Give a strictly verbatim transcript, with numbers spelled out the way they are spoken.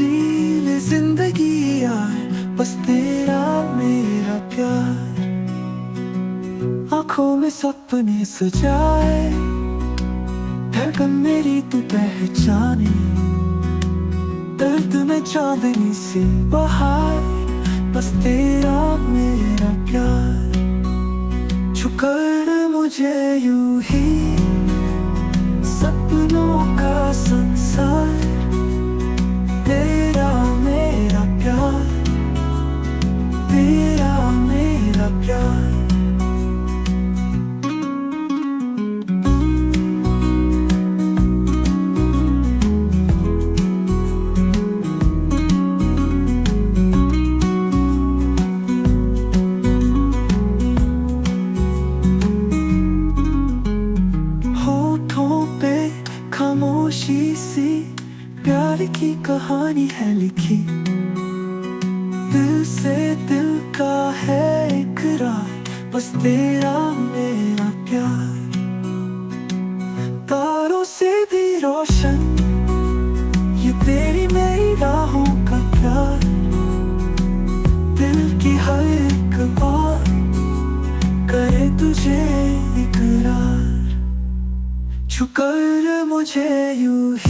जी ले जिंदगी यार, बस तेरा मेरा प्यार। आंखों में सपने सजाए, धड़कन मेरी तू पहचाने, दर्द में चांदनी से बहार, बस तेरा मेरा प्यार। झुकर मुझे यूं ही सपनों का संसार, तेरा मेरा प्यार, तेरा मेरा प्यार। होठों पे खामोशी सी प्यार की कहानी है लिखी, दिल से दिल का है इकरार, बस तेरा मेरा प्यार। तारों से भी रोशन ये तेरी मेरी राहों का प्यार, दिल की हर एक बात करे तुझे इकरार। झुकर मुझे यूं ही